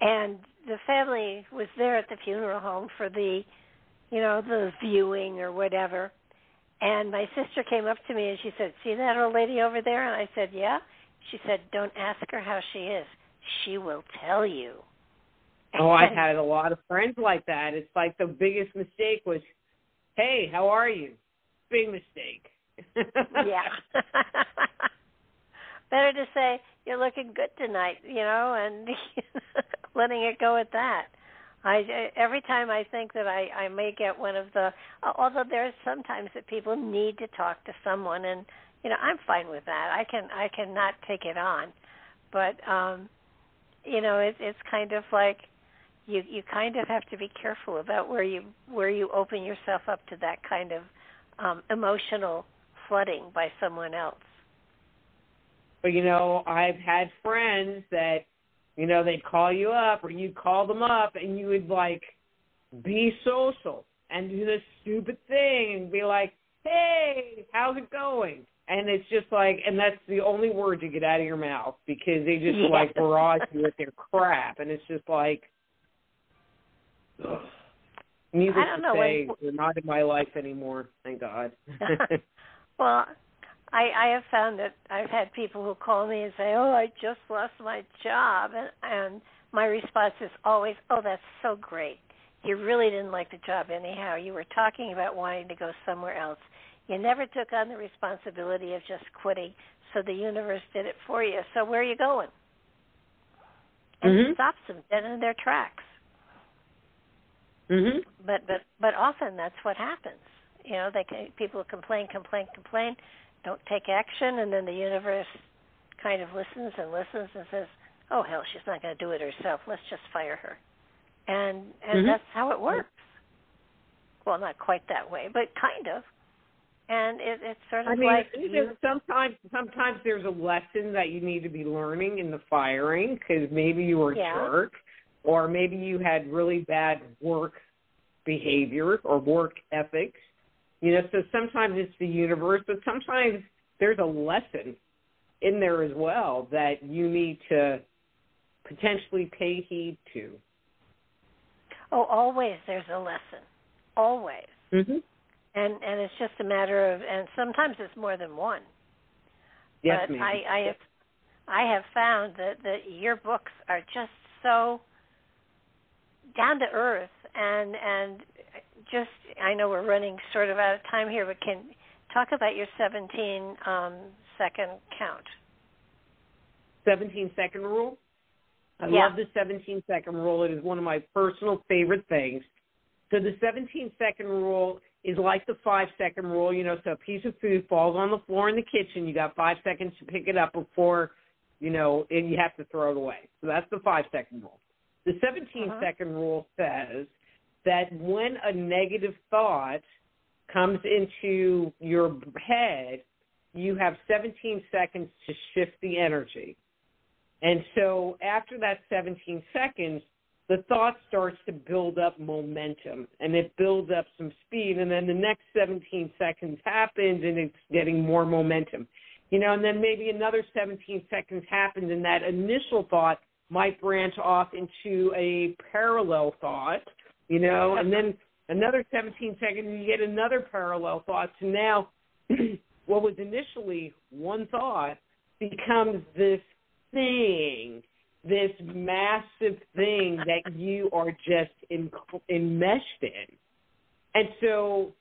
And the family was there at the funeral home for the, you know, the viewing or whatever. And my sister came up to me and she said, see that old lady over there? And I said, yeah. She said, don't ask her how she is. She will tell you. Oh, I've had a lot of friends like that. It's like the biggest mistake was, hey, how are you? Big mistake. Yeah. Better to say, you're looking good tonight, you know, and letting it go at that. Every time I think that I may get one of the, although there's sometimes that people need to talk to someone, and, you know, I'm fine with that. I can not take it on. But, you know, it's kind of like you kind of have to be careful about where you open yourself up to that kind of emotional flooding by someone else. But, you know, I've had friends that, you know, they'd call you up or you'd call them up and you would, like, be social and do this stupid thing and be like, hey, how's it going? And it's just like, and that's the only word you get out of your mouth because they just, like, barrage you with their crap. And it's just like, ugh. Needless to say, they're not in my life anymore, thank God. Well, I have found that I've had people who call me and say, oh, I just lost my job. And my response is always, oh, that's so great. You really didn't like the job anyhow. You were talking about wanting to go somewhere else. You never took on the responsibility of just quitting, so the universe did it for you. So where are you going? And mm-hmm. it stops them dead in their tracks. Mm-hmm. But often that's what happens. You know, people complain, don't take action, and then the universe kind of listens and says, oh, hell, she's not going to do it herself. Let's just fire her. And mm-hmm. that's how it works. Well, not quite that way, but kind of. And it's sort of sometimes there's a lesson that you need to be learning in the firing because maybe you were a jerk or maybe you had really bad work behavior or work ethics. You know, so sometimes it's the universe, but sometimes there's a lesson in there as well that you need to potentially pay heed to. Oh, always there's a lesson. Always. Mm-hmm. And it's just a matter of, and sometimes it's more than one. Yes, but I have found that your books are just so down to earth and just, I know we're running sort of out of time here, but can talk about your 17-second count. 17-second rule? I love the 17-second rule. It is one of my personal favorite things. So the 17-second rule is like the 5-second rule. You know, so a piece of food falls on the floor in the kitchen, you got 5 seconds to pick it up before, you know, and you have to throw it away. So that's the 5-second rule. The 17-second rule says that when a negative thought comes into your head, you have 17 seconds to shift the energy. And so after that 17 seconds, the thought starts to build up momentum, and it builds up some speed, and then the next 17 seconds happens, and it's getting more momentum. You know, and then maybe another 17 seconds happens, and that initial thought might branch off into a parallel thought, you know, and then another 17 seconds, you get another parallel thought. So now what was initially one thought becomes this thing, this massive thing that you are just enmeshed in. And so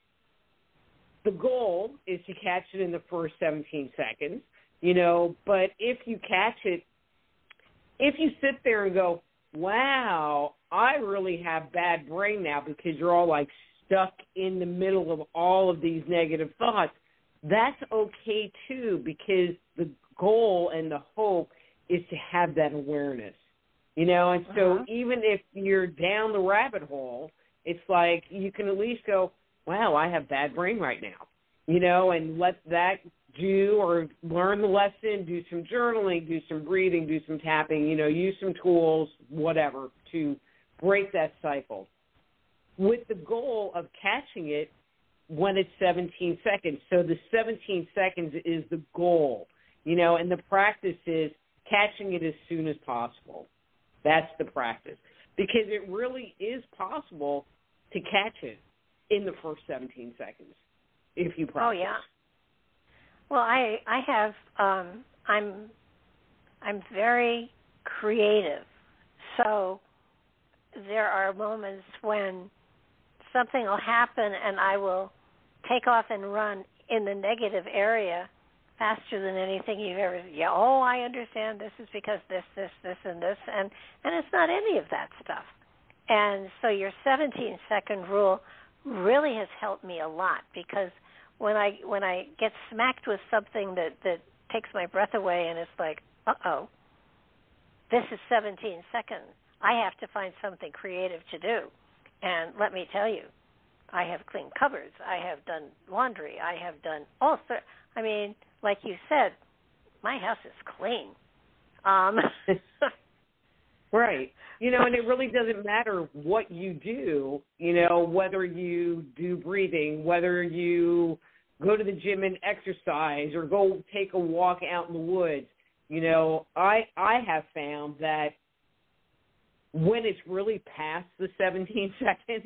the goal is to catch it in the first 17 seconds, you know, but if you catch it, if you sit there and go, wow, I really have bad brain now because you're all like stuck in the middle of all of these negative thoughts, that's okay too, because the goal and the hope is to have that awareness, you know, and so even if you're down the rabbit hole, it's like you can at least go, wow, I have bad brain right now, you know, and let that do or learn the lesson, do some journaling, do some breathing, do some tapping, you know, use some tools, whatever, to break that cycle with the goal of catching it when it's 17 seconds. So the 17 seconds is the goal, you know, and the practice is catching it as soon as possible. That's the practice. Because it really is possible to catch it in the first 17 seconds if you practice. Oh, yeah. Well, I have, I'm very creative. So there are moments when something will happen and I will take off and run in the negative area faster than anything you've ever, oh, I understand this is because this, and it's not any of that stuff. And so your 17-second rule really has helped me a lot, because when I get smacked with something that takes my breath away and it's like, uh-oh, this is 17 seconds. I have to find something creative to do. And let me tell you, I have cleaned cupboards. I have done laundry. I have done all sorts. I mean, like you said, my house is clean. Right. You know, and it really doesn't matter what you do, you know, whether you do breathing, whether you go to the gym and exercise or go take a walk out in the woods. You know, I have found that when it's really past the 17 seconds,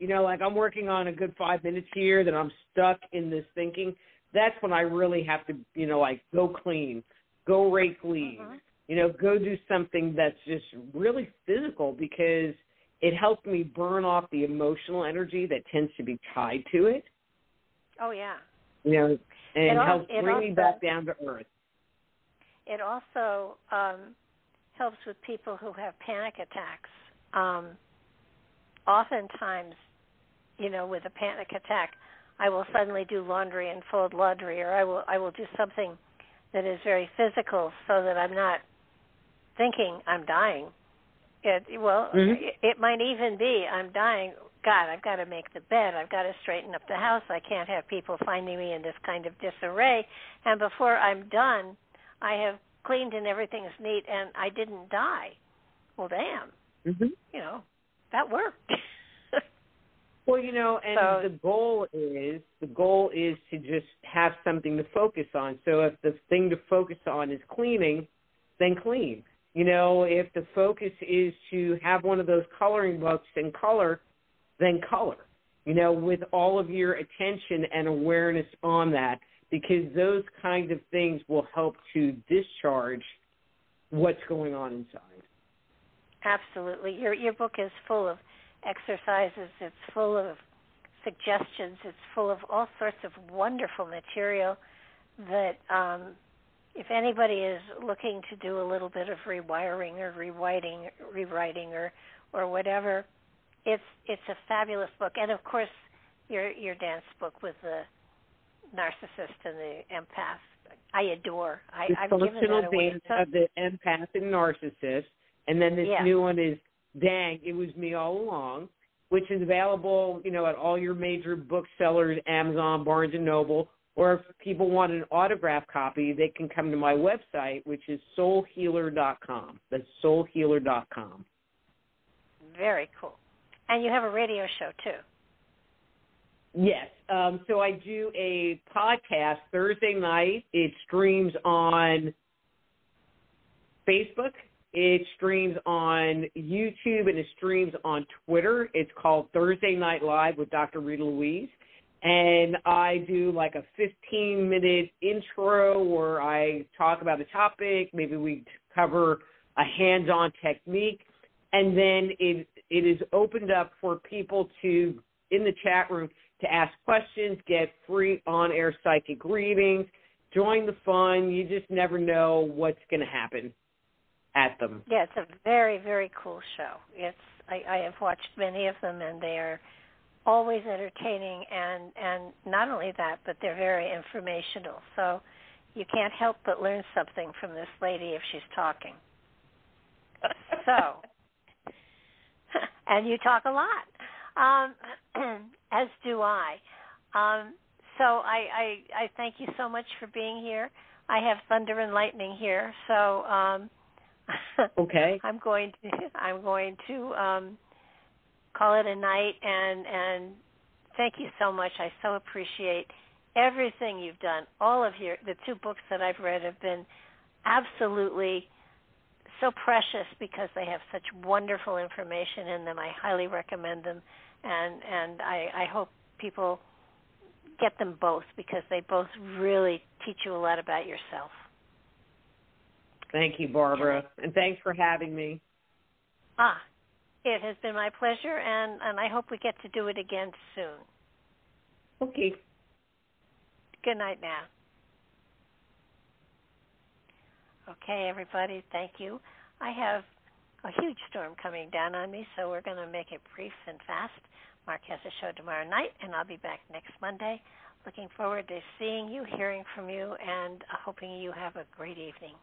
you know, like I'm working on a good 5 minutes here that I'm stuck in this thinking, that's when I really have to, you know, like go clean, go rake leaves, you know, go do something that's just really physical, because it helped me burn off the emotional energy that tends to be tied to it. Oh, yeah. You know, and it helps bring me back down to earth. It also helps with people who have panic attacks. Oftentimes, you know, with a panic attack, I will suddenly do laundry and fold laundry, or I will do something that is very physical so that I'm not thinking I'm dying. It might even be I'm dying. God, I've got to make the bed. I've got to straighten up the house. I can't have people finding me in this kind of disarray. And before I'm done, I have cleaned and everything's neat, and I didn't die. Well, damn. You know, that worked. Well, you know, and so, the goal is to just have something to focus on. So if the thing to focus on is cleaning, then clean. You know, if the focus is to have one of those coloring books and color, then color. You know, with all of your attention and awareness on that, because those kinds of things will help to discharge what's going on inside. Absolutely. Your book is full of exercises. It's full of suggestions. It's full of all sorts of wonderful material that if anybody is looking to do a little bit of rewiring or rewriting or whatever, it's a fabulous book. And, of course, your dance book with the narcissist and the empath, I adore. I've given that away. The Dysfunctional Dance of the Empath and Narcissist. And then this new one is Dang, It Was Me All Along, which is available, at all your major booksellers, Amazon, Barnes & Noble, or if people want an autograph copy, they can come to my website, which is soulhealer.com. That's soulhealer.com. Very cool. And you have a radio show, too. Yes. So I do a podcast Thursday night. It streams on Facebook. It streams on YouTube, and it streams on Twitter. It's called Thursday Night Live with Dr. Rita Louise. And I do like a 15-minute intro where I talk about a topic. Maybe we cover a hands-on technique. And then it is opened up for people to, in the chat room, to ask questions, get free on-air psychic readings, join the fun. You just never know what's going to happen at them. Yeah, it's a very, very cool show. I have watched many of them, and they are always entertaining, and not only that, but they're very informational. So you can't help but learn something from this lady if she's talking. So, and you talk a lot, as do I. So I thank you so much for being here. I have thunder and lightning here, so okay. I'm going to call it a night, and thank you so much. I so appreciate everything you've done. All of the two books that I've read have been absolutely so precious because they have such wonderful information in them. I highly recommend them, and I hope people get them both because they both really teach you a lot about yourself. Thank you, Barbara, and thanks for having me. It has been my pleasure, and I hope we get to do it again soon. Okay. Good night now. Okay, everybody, thank you. I have a huge storm coming down on me, so we're going to make it brief and fast. Mark has a show tomorrow night, and I'll be back next Monday. Looking forward to seeing you, hearing from you, and hoping you have a great evening.